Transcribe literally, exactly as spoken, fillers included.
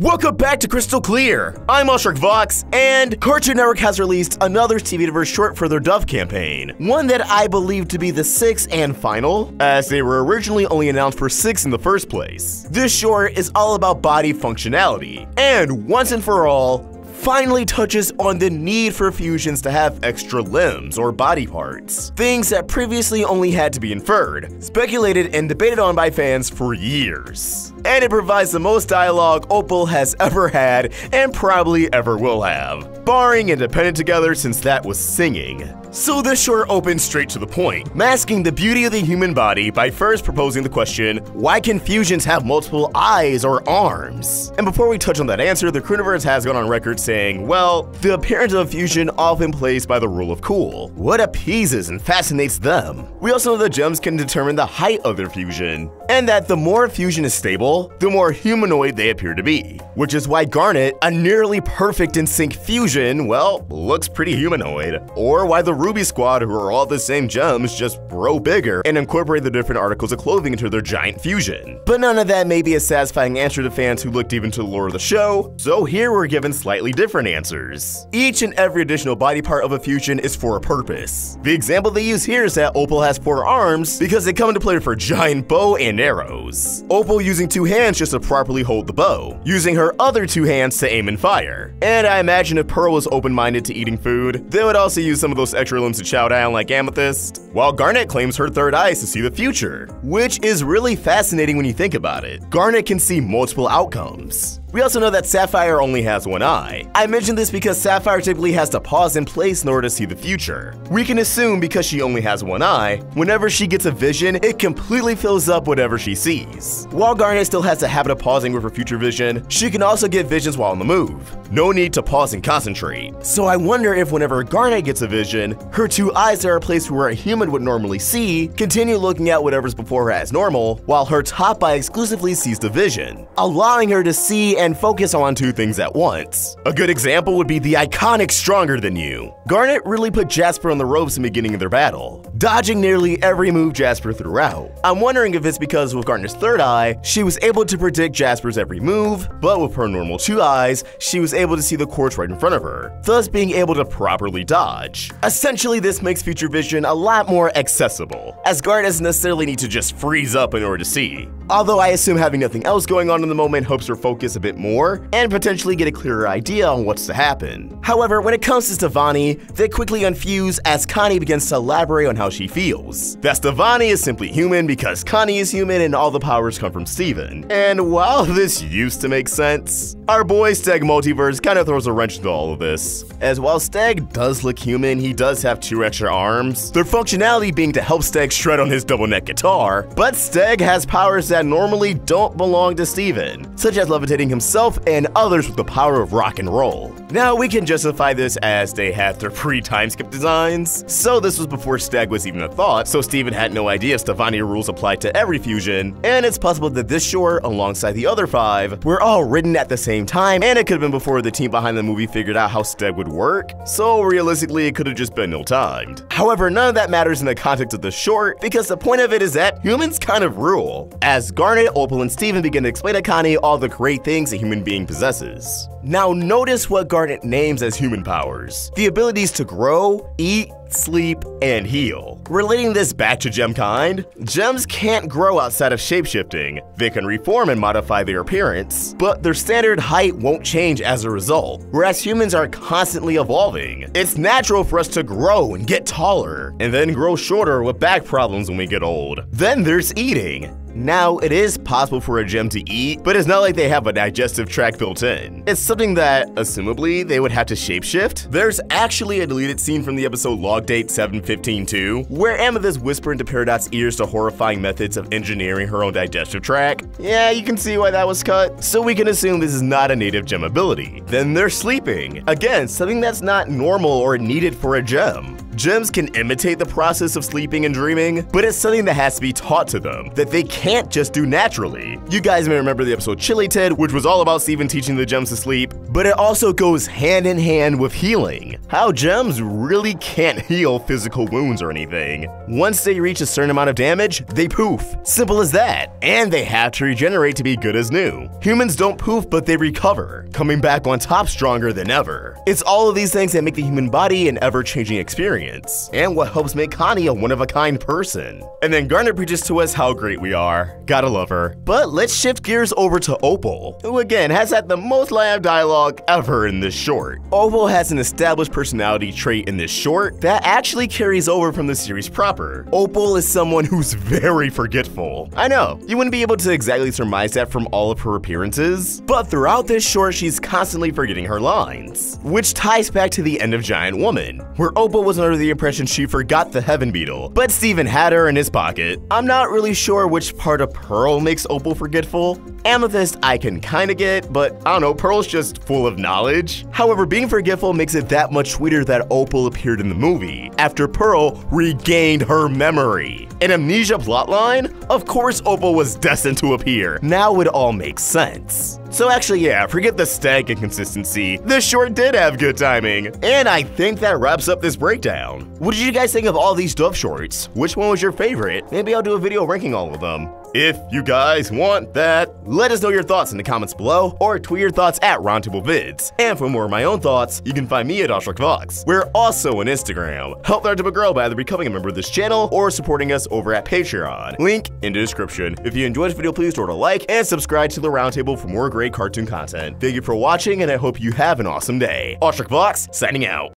Welcome back to Crystal Clear! I'm AwestruckVox, and Cartoon Network has released another TViverse short for their Dove campaign. One that I believe to be the sixth and final, as they were originally only announced for six in the first place. This short is all about body functionality, and once and for all, finally touches on the need for fusions to have extra limbs or body parts, things that previously only had to be inferred, speculated and debated on by fans for years. And it provides the most dialogue Opal has ever had and probably ever will have, barring Independent Together since that was singing. So this short opens straight to the point, masking the beauty of the human body by first proposing the question, why can fusions have multiple eyes or arms? And before we touch on that answer, the Crewniverse has gone on record saying, well, the appearance of fusion often plays by the rule of cool, what appeases and fascinates them. We also know that gems can determine the height of their fusion, and that the more fusion is stable, the more humanoid they appear to be, which is why Garnet, a nearly perfect N sync fusion, well, looks pretty humanoid, or why the Ruby Squad, who are all the same gems, just grow bigger and incorporate the different articles of clothing into their giant fusion. But none of that may be a satisfying answer to fans who looked even to the lore of the show, so here we're given slightly different answers. Each and every additional body part of a fusion is for a purpose. The example they use here is that Opal has four arms because they come into play for giant bow and arrows. Opal using two hands just to properly hold the bow, using her other two hands to aim and fire. And I imagine if Pearl was open-minded to eating food, they would also use some of those extra limbs to chow down like Amethyst, while Garnet claims her third eyes to see the future, which is really fascinating when you think about it. Garnet can see multiple outcomes. We also know that Sapphire only has one eye. I mentioned this because Sapphire typically has to pause in place in order to see the future. We can assume because she only has one eye, whenever she gets a vision, it completely fills up whatever she sees. While Garnet still has the habit of pausing with her future vision, she can also get visions while on the move. No need to pause and concentrate. So I wonder if whenever Garnet gets a vision, her two eyes that are placed where a human would normally see continue looking at whatever's before her as normal, while her top eye exclusively sees the vision, allowing her to see and focus on two things at once. A good example would be the iconic Stronger Than You. Garnet really put Jasper on the ropes in the beginning of their battle, dodging nearly every move Jasper threw out. I'm wondering if it's because with Garnet's third eye, she was able to predict Jasper's every move, but with her normal two eyes, she was able to see the course right in front of her, thus being able to properly dodge. Essentially, this makes future vision a lot more accessible, as Garnet doesn't necessarily need to just freeze up in order to see. Although I assume having nothing else going on in the moment helps her focus a bit more and potentially get a clearer idea on what's to happen. However, when it comes to Stevonnie, they quickly unfuse as Connie begins to elaborate on how she feels. That Stevonnie is simply human because Connie is human and all the powers come from Steven. And while this used to make sense, our boy Steg Multiverse kind of throws a wrench into all of this. As while Steg does look human, he does have two extra arms, their functionality being to help Steg shred on his double neck guitar, but Steg has powers that That normally don't belong to Steven, such as levitating himself and others with the power of rock and roll. Now we can justify this as they had their pre-time skip designs, so this was before Steg was even a thought, so Steven had no idea Stevonnie rules applied to every fusion, and it's possible that this short, alongside the other five, were all written at the same time, and it could've been before the team behind the movie figured out how Steg would work, so realistically it could've just been ill-timed. However, none of that matters in the context of the short, because the point of it is that humans kind of rule, as Garnet, Opal, and Steven begin to explain to Connie all the great things a human being possesses. Now notice what Garnet names as human powers, the abilities to grow, eat, sleep, and heal. Relating this back to Gemkind, gems can't grow outside of shapeshifting. They can reform and modify their appearance, but their standard height won't change as a result, whereas humans are constantly evolving. It's natural for us to grow and get taller, and then grow shorter with back problems when we get old. Then there's eating. Now, it is possible for a gem to eat, but it's not like they have a digestive tract built in. It's something that, assumably, they would have to shapeshift. There's actually a deleted scene from the episode Log Date seven fifteen dash two, where Amethyst whispered into Peridot's ears the horrifying methods of engineering her own digestive tract. Yeah, you can see why that was cut. So we can assume this is not a native gem ability. Then they're sleeping. Again, something that's not normal or needed for a gem. Gems can imitate the process of sleeping and dreaming, but it's something that has to be taught to them, that they can't just do naturally. You guys may remember the episode Chilly Ted, which was all about Steven teaching the gems to sleep, but it also goes hand in hand with healing. How gems really can't heal physical wounds or anything. Once they reach a certain amount of damage, they poof. Simple as that. And they have to regenerate to be good as new. Humans don't poof, but they recover, coming back on top stronger than ever. It's all of these things that make the human body an ever-changing experience, and what helps make Connie a one-of-a-kind person. And then Garnet preaches to us how great we are. Gotta love her. But let's shift gears over to Opal, who again has had the most live dialogue ever in this short. Opal has an established personality trait in this short that actually carries over from the series proper. Opal is someone who's very forgetful. I know, you wouldn't be able to exactly surmise that from all of her appearances, but throughout this short she's constantly forgetting her lines, which ties back to the end of Giant Woman, where Opal was under the impression she forgot the Heaven Beetle, but Steven had her in his pocket. I'm not really sure which part of Pearl makes Opal forgetful. Amethyst I can kinda get, but I don't know, Pearl's just full of knowledge. However, being forgetful makes it that much sweeter that Opal appeared in the movie, after Pearl regained her memory. An amnesia plotline? Of course Opal was destined to appear. Now it all makes sense. So actually, yeah, forget the Steg inconsistency. This short did have good timing. And I think that wraps up this breakdown. What did you guys think of all these Dove shorts? Which one was your favorite? Maybe I'll do a video ranking all of them. If you guys want that, let us know your thoughts in the comments below or tweet your thoughts at RoundtableVids. And for more of my own thoughts, you can find me at AwestruckVox. We're also on Instagram. Help the Roundtable grow by either becoming a member of this channel or supporting us over at Patreon. Link in the description. If you enjoyed this video, please throw it a like and subscribe to The Roundtable for more great cartoon content. Thank you for watching, and I hope you have an awesome day. AwestruckVox, signing out.